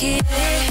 give it.